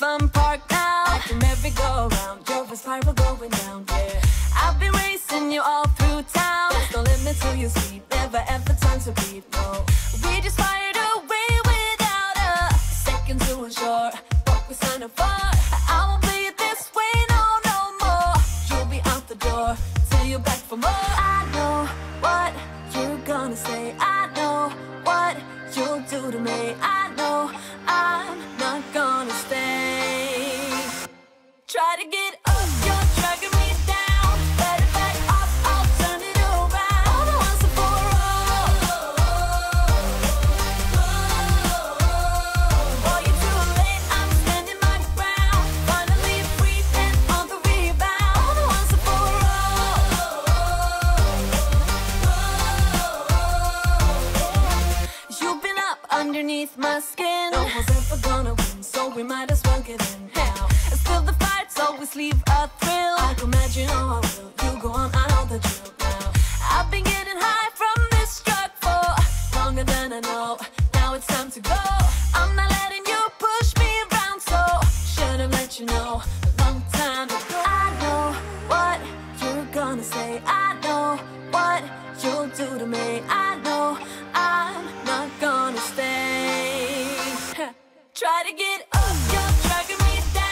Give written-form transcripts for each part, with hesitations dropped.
fun park now. Back from every go-round, drove a spiral going down, yeah. I've been racing you all through town. There's no limit to your speed, never ever time to beat, no. We just fired away without a second to ensure what we signed up for. I won't play it this way, no, no more. You'll be out the door till you're back for more. I know what you're gonna say, I know what you'll do to me. I know I'm not gonna stay. Try to get up, you're dragging me down. Better back off, I'll turn it around. All the ones are for all. Boy, you're too late, I'm standing my ground. Finally free and on the rebound. All the ones are for all. You've been up underneath my skin. No one's ever gonna win, so we might as well get in now. Still the fight's always leave a thrill. I can imagine how I will. You go on, I know the drill now. I've been getting high from this drug for longer than I know. Now it's time to go. I'm not letting you push me around, so should've let you know a long time ago. I know what you're gonna say. I know what you'll do to me. I know I'm not gonna stay. Try to get up, you're dragging me down.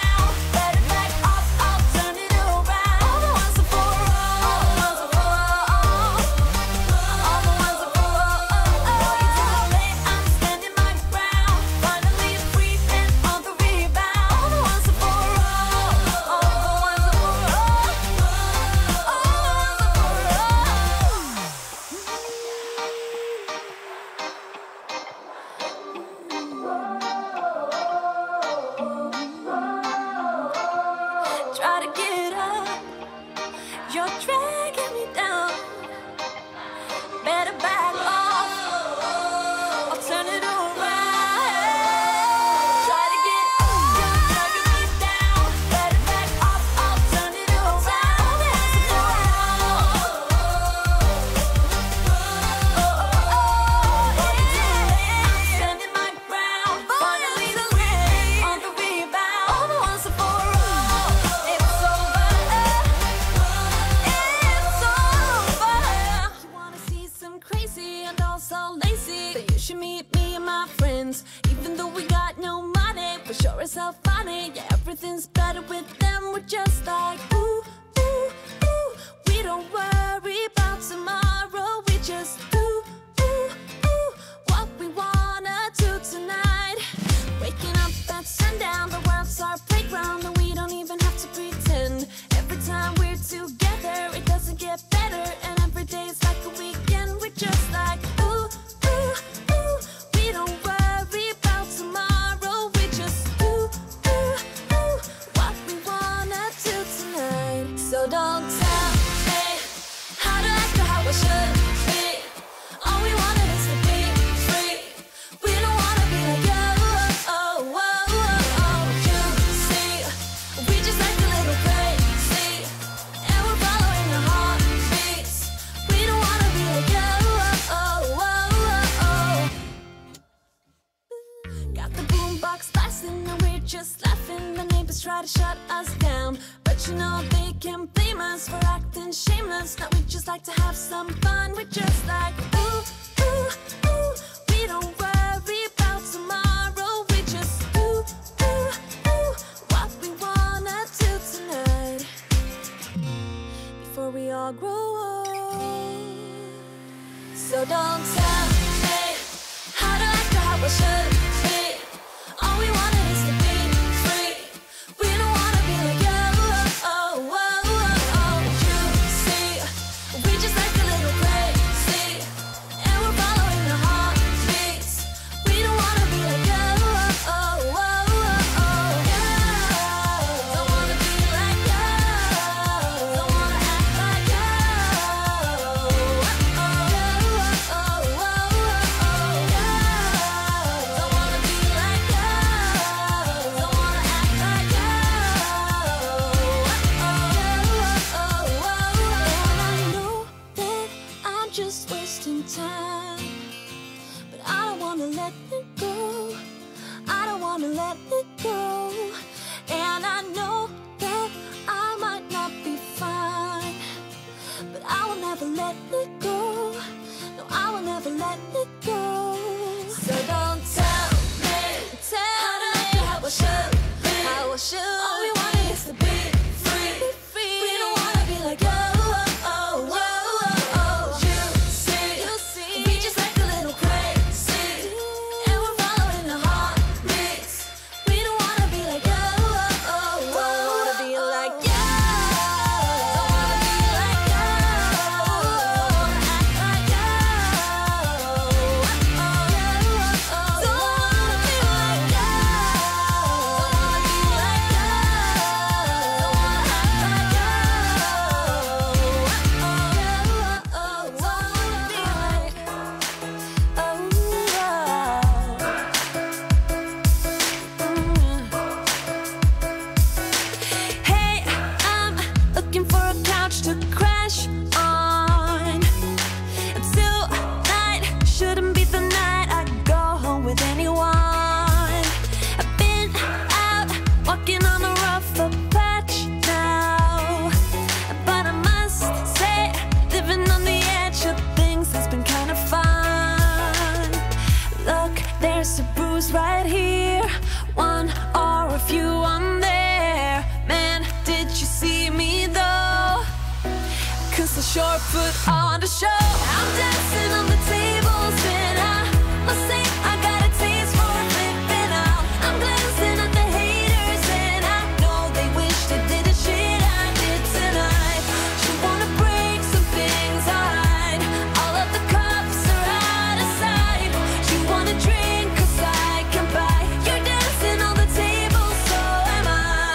your foot on the show. I'm dancing on the table, spin out my seat. I got a taste for flipping out. I'm glancing at the haters, and I know they wish they did the shit I did tonight. You wanna break some things, alright. All of the cups are out of sight. You wanna drink, cause I can buy. You're dancing on the table, so am I.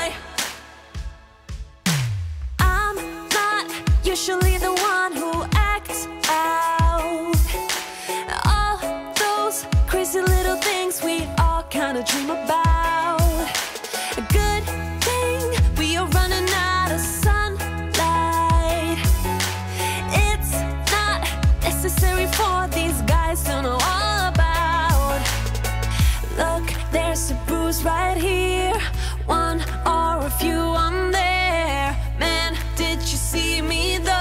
I'm not usually the one who acts out. All those crazy little things we all kind of dream about. A good thing we are running out of sunlight. It's not necessary for these guys to know all about. Look, there's a bruise right here, one or a few on there. Man, did you see me though?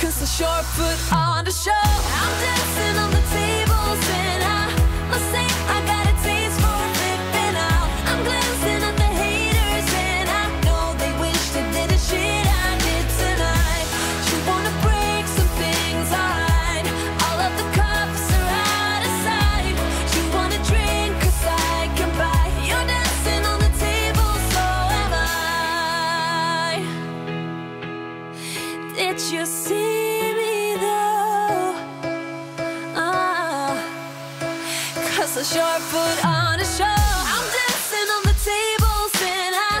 Cause I sure put on the show. I'm dancing on the tables, and I must say I got a taste for flipping out. I'm glancing at the haters, and I know they wish they did the shit I did tonight. You wanna break some things, alright. All of the cups are out of sight. You wanna drink, cause I can buy. You're dancing on the table, so am I. Did you see me though? Cause I sure put on a show. I'm dancing on the tables, and I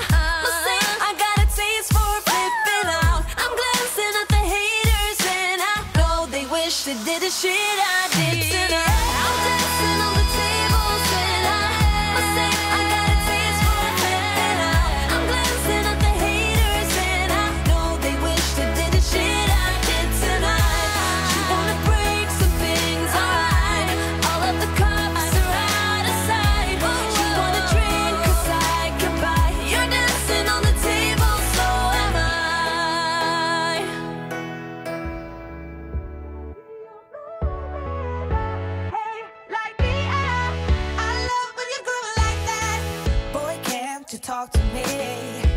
must say I got a taste for flipping out. I'm glancing at the haters, and I know they wish they did the shit I did tonight. I'm dancing on the tables, and I must say I got a taste for flipping out. I'm glancing at the haters, and I know they wish they did the shit I did tonight. You wanna break some things, alright. All of the cups are out of sight. You wanna drink, cause I can buy. You're dancing on the table, so am I. Hey, like me, I love when you're grooving like that. Boy, can't you talk to me?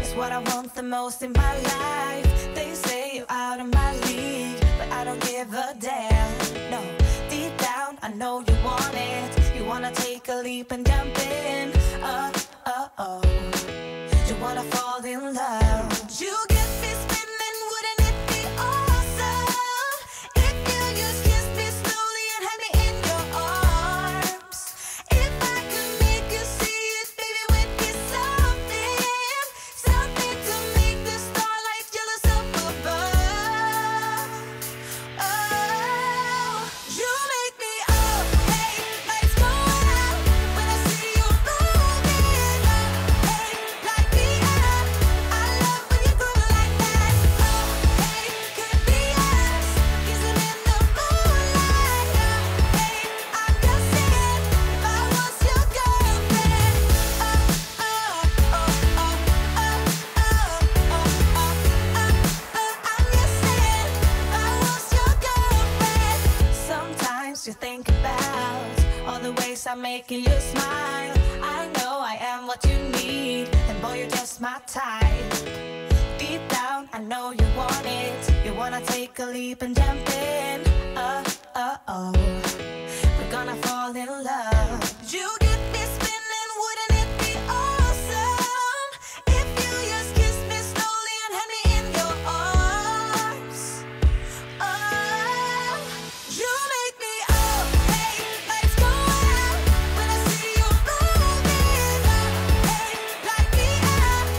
It's what I want the most in my life. They say you're out of my league, but I don't give a damn. No, deep down I know you want it. You wanna take a leap and jump in. Oh. You wanna fall in love. You get me spinning, wouldn't it be awesome if you just kissed me slowly and had me in your arms? If I could make you see it, baby, would be something to make the starlight jealous up above. Oh, you make me up, hey, lights go out when I see you moving. Hey, light me up, I love when you groove like that. Oh, hey, could be us, kissing in the moonlight. Oh, hey, I'm just saying, if I was your girlfriend. I'm just saying, if I was your girlfriend. Sometimes you think about all the ways I'm making you smile. I know I am what you need, and boy, you're just my type. Deep down, I know you want it. You wanna take a leap and jump in. Oh. We're gonna fall in love. You get me spinning, wouldn't it be awesome if you just kissed me slowly and had me in your arms? You make me up, hey, lights go out when I see you moving. Hey, light me up,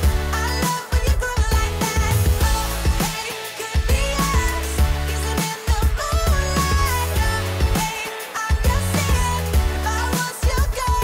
I love when you groove like that. Oh, hey, could be us, kissing in the moonlight. Oh, hey, I'm just saying, if I was your girl.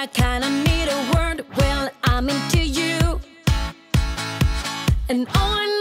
I kinda need a word. Well, I'm into you, and all I